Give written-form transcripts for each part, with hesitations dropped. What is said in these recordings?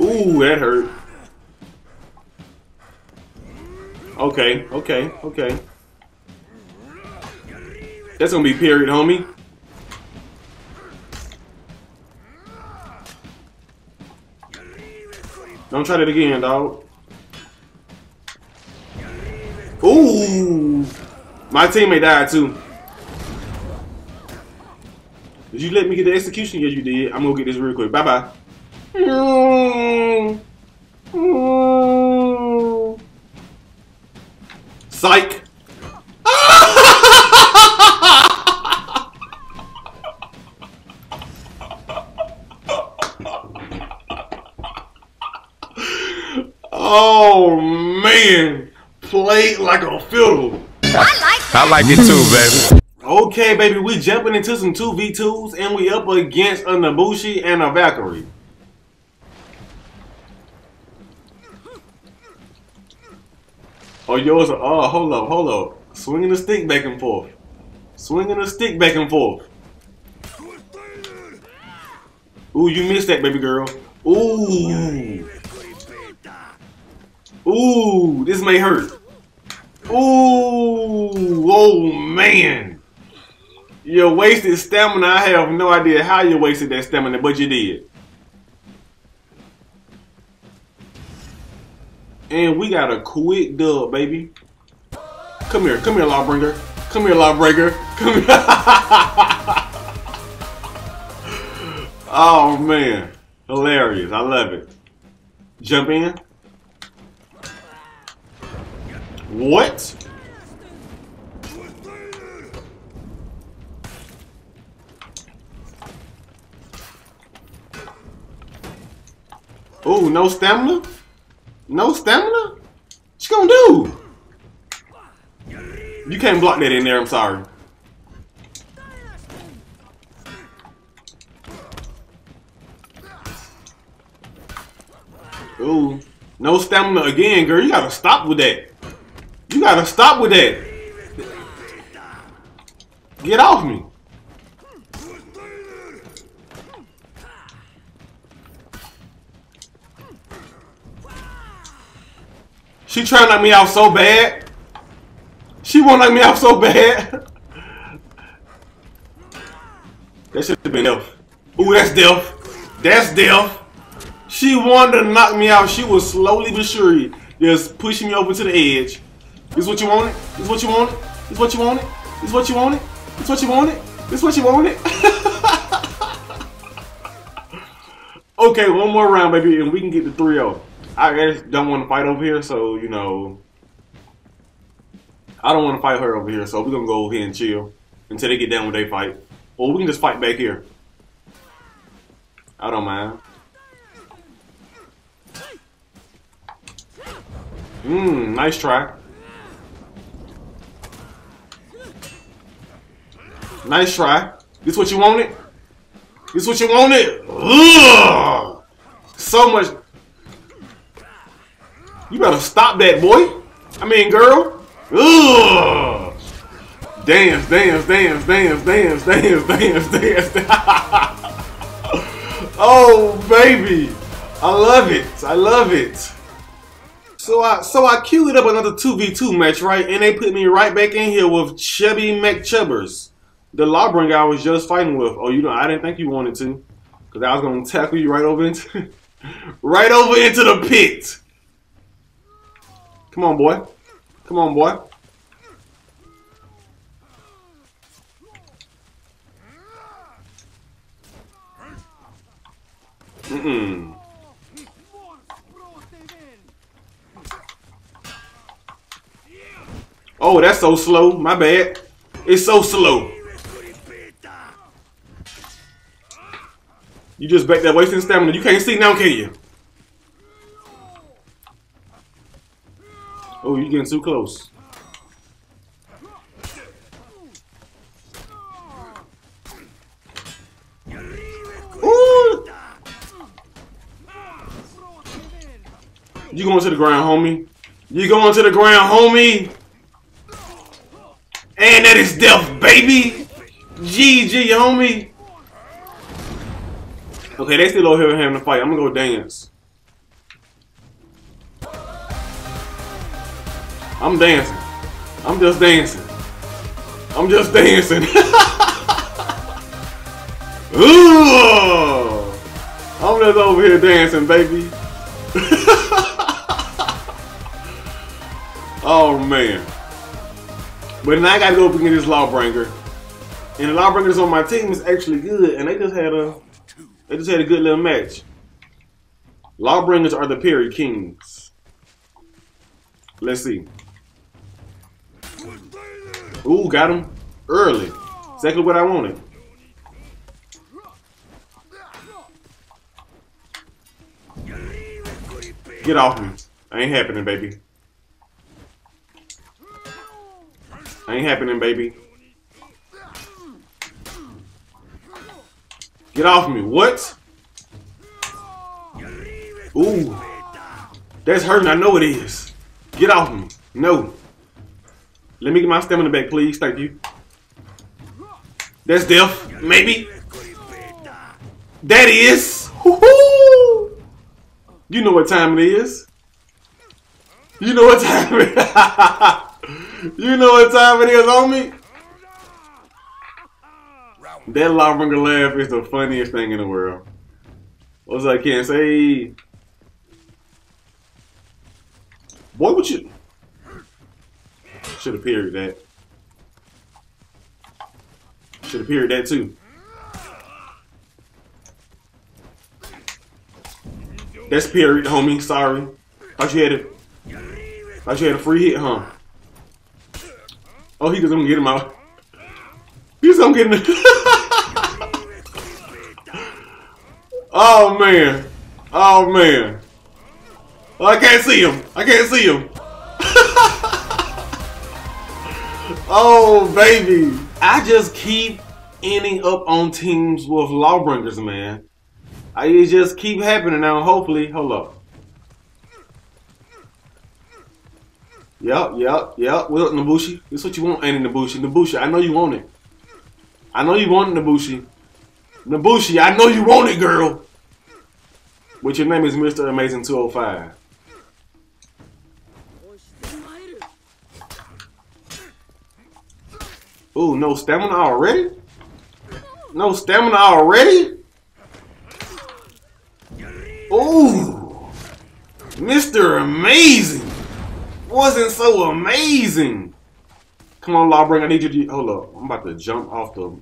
Ooh, that hurt. Okay, okay, okay. That's gonna be period, homie. Don't try that again, dog. Ooh! My teammate died too. Did you let me get the execution? Yes, you did. I'm gonna get this real quick. Bye bye. Psych! Oh man, played like a fiddle. I like it too, baby. Okay, baby, we jumping into some 2v2s and we up against a Nobushi and a Valkyrie. Oh, yours are, oh, hold up. Swinging the stick back and forth. Swinging the stick back and forth. Ooh, you missed that, baby girl. Ooh. Ooh, this may hurt. Ooh, oh man. You wasted stamina. I have no idea how you wasted that stamina, but you did. And we got a quick dub, baby. Come here, Lawbringer. Come here, Lawbringer. Come here. Oh man, hilarious. I love it. Jump in. What? Oh, no stamina? No stamina? What you gonna do? You can't block that in there, I'm sorry. Ooh. No stamina again, girl. You gotta stop with that. You gotta stop with that. Get off me. She trying to knock me out so bad. She won't knock me out so bad. That should have been death. Ooh, that's death. That's death. She wanted to knock me out. She was slowly but surely just pushing me over to the edge. This what you wanted? This what you wanted? This what you wanted? This what you wanted? This what you wanted? This what you wanted? Okay, one more round, baby, and we can get the 3-0. I just don't want to fight over here, so, you know, I don't want to fight her over here, so we're going to go over here and chill until they get down with their fight. Or we can just fight back here. I don't mind. Mmm, nice try. Nice try. This what you wanted? This what you wanted? Ugh! So much. You better stop that, boy. I mean, girl. Ugh! Dance, dance, dance, dance, dance, dance, dance, dance. Oh, baby. I love it. I love it. So I queued up another 2v2 match, right? And they put me right back in here with Chubby McChubbers. The Lawbringer I was just fighting with. Oh, you know, I didn't think you wanted to. Because I was going to tackle you right over into... right over into the pit. Come on, boy. Come on, boy. Mm-mm. Oh, that's so slow. My bad. It's so slow. You just back that wasting stamina. You can't see now, can you? Oh, you're getting too close. Ooh. You going to the ground, homie. You going to the ground, homie. And that is death, baby. GG, homie. Okay, they still over here having a fight. I'm gonna go dance. I'm dancing. I'm just dancing. I'm just dancing. Ooh, I'm just over here dancing, baby. Oh man. But now I gotta go up against this Lawbringer. And the Lawbringers on my team is actually good, and they just had a good little match. Lawbringers are the parry kings. Let's see. Ooh, got him early. Exactly what I wanted. Get off me. Ain't happening, baby. Ain't happening, baby. Get off me. What? Ooh. That's hurting. I know it is. Get off me. No. Let me get my stamina back, please. Thank you. That's death. Maybe. That is. Woo-hoo! You know what time it is. You know what time it is. You know what time it is on me. That Lawbringer laugh is the funniest thing in the world. What's I can't say? Boy, what you... Should have parried that. Should have parried that too. That's parried, homie. Sorry. Thought you had a free hit, huh? Oh, he just gonna get him out. He's gonna get him. Oh man. Oh man. Oh, I can't see him. I can't see him. Oh baby, I just keep ending up on teams with Lawbringers, man. It just keep happening now. Hopefully, hold up. Yup. What up, Nobushi? This what you want, ain't it, Nobushi? Nobushi, I know you want it. I know you want it, Nobushi. Nobushi, I know you want it, girl. But your name is Mr. Amazing205. Ooh, no stamina already? No stamina already? Ooh! Mr. Amazing! Wasn't so amazing! Come on, Lawbringer, I need you to... Hold up, I'm about to jump off the...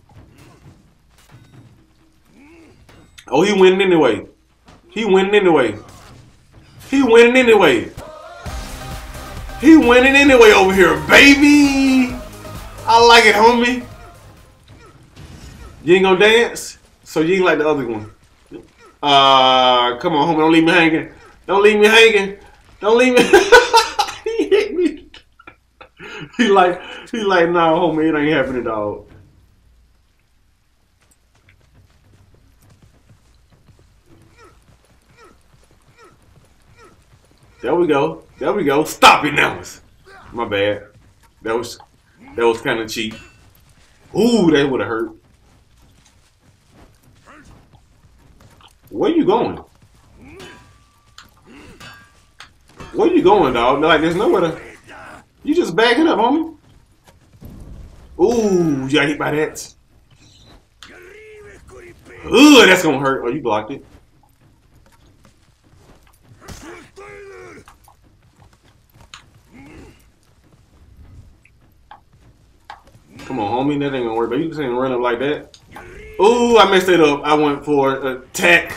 Oh, he winning anyway. He winning anyway. He winning anyway. He winning anyway over here, baby! I like it, homie. You ain't gonna dance, so you ain't like the other one. Come on, homie, don't leave me hanging. Don't leave me hanging. Don't leave me. He hit me. He like, nah, homie, it ain't happening, dog. There we go. There we go. Stop it now. My bad. That was kind of cheap. Ooh, that would have hurt. Where you going? Where you going, dog? Like, there's nowhere to... You just backing up, homie. Ooh, you got hit by that. Ugh, that's gonna hurt. Oh, you blocked it. Come on, homie, that ain't gonna work, but you just ain't run up like that. Ooh, I messed it up. I went for attack.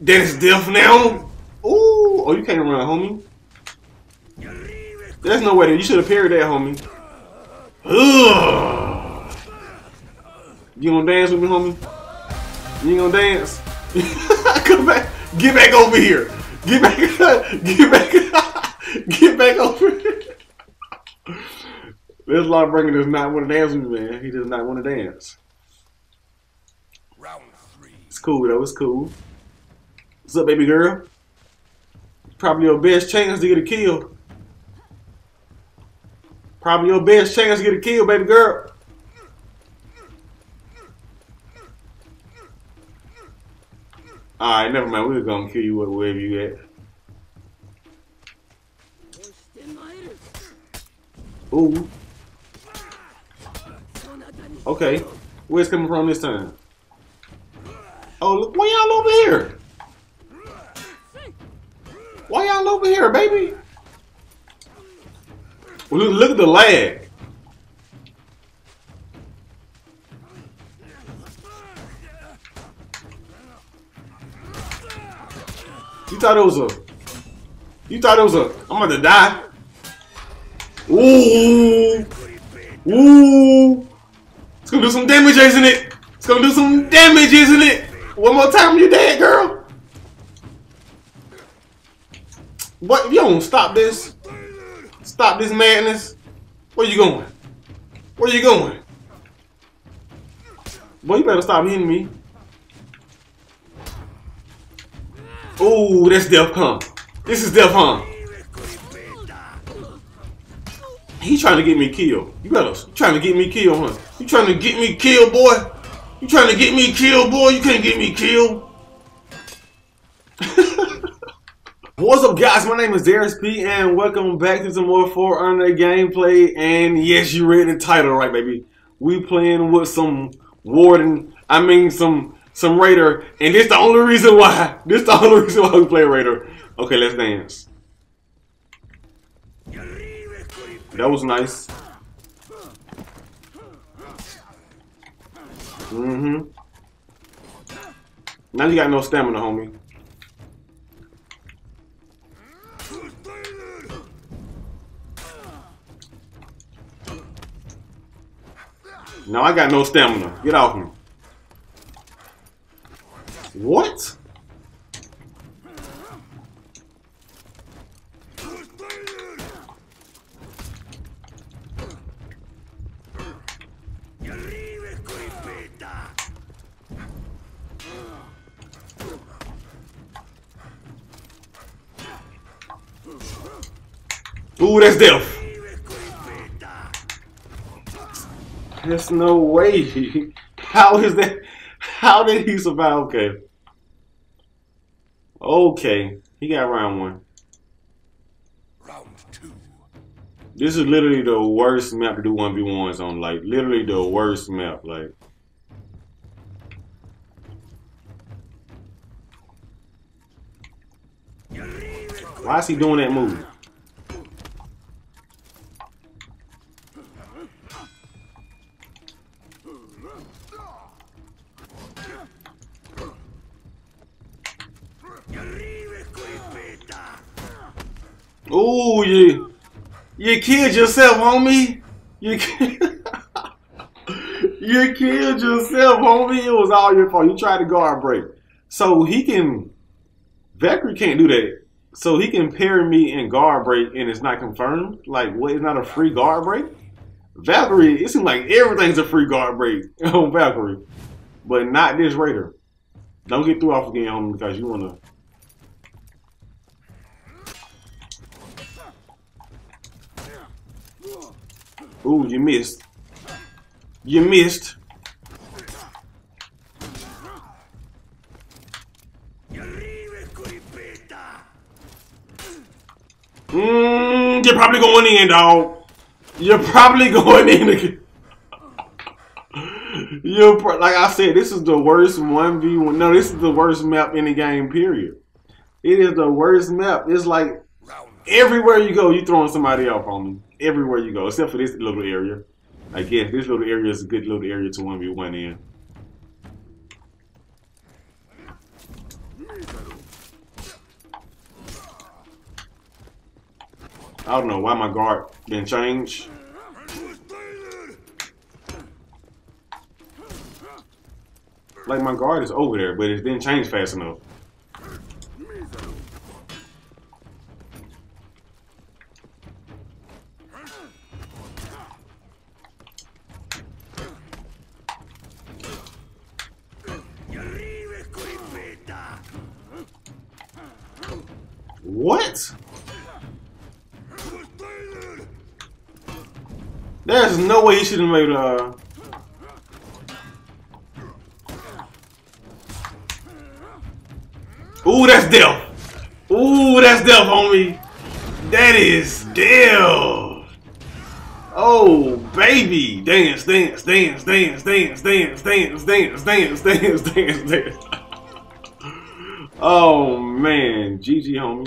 That is death now. Ooh, oh, you can't run, homie. There's no way that you should have parried that, homie. Ugh. You gonna dance with me, homie? You gonna dance? Come back. Get back over here. Get back. Get back. Get back over here. This Lawbringer does not want to dance with me, man. He does not want to dance. Round 3. It's cool, though. It's cool. What's up, baby girl? Probably your best chance to get a kill. Probably your best chance to get a kill, baby girl. Alright, never mind. We're going to kill you wherever you at. Ooh. Okay. Where's coming from this time? Oh, look, why y'all over here? Why y'all over here, baby? Look, look at the lag. You thought it was a... You thought it was a... I'm about to die. Ooh. Ooh. It's gonna do some damage, isn't it? It's gonna do some damage, isn't it? One more time, you dead, girl. What? You don't stop this. Stop this madness. Where you going? Where you going? Boy, you better stop hitting me. Ooh, that's Def Con. This is Def Con. He trying to get me killed. You better trying to get me killed, huh? You trying to get me killed, boy? You trying to get me killed, boy? You can't get me killed. What's up, guys? My name is Daryus P, and welcome back to some more For Honor gameplay. And yes, you read the title right, baby. We playing with some Warden. I mean, some Raider, and this the only reason why. This the only reason why we play Raider. Okay, let's dance. That was nice. Mhm. Now you got no stamina, homie. Now I got no stamina. Get off me. What? Ooh, that's death. There's no way. How is that? How did he survive? Okay. Okay, he got round one. Round two. This is literally the worst map to do 1v1s on. Like, literally the worst map. Like, why is he doing that move? Ooh, you killed yourself, homie. You killed yourself, homie. It was all your fault. You tried to guard break. So he can... Valkyrie can't do that. So he can parry me in guard break and it's not confirmed? Like, what? It's not a free guard break? Valkyrie, it seems like everything's a free guard break on Valkyrie. But not this Raider. Don't get through off again, homie, because you want to... Ooh, you missed. You missed. You're probably going in, dog. You're probably going in again. Like I said, this is the worst 1v1. No, this is the worst map in the game, period. It is the worst map. It's like everywhere you go, you throwing somebody off on me. Everywhere you go, except for this little area. I guess this little area is a good little area to 1v1 in. I don't know why my guard didn't change. Like, my guard is over there, but it didn't change fast enough. What? There's no way he should have made a... Ooh, that's death. Ooh, that's death, homie. That is death. Oh, baby! Dance, dance, dance, dance, dance, dance, dance, dance, dance, dance, dance, dance. Oh, man. GG, homie.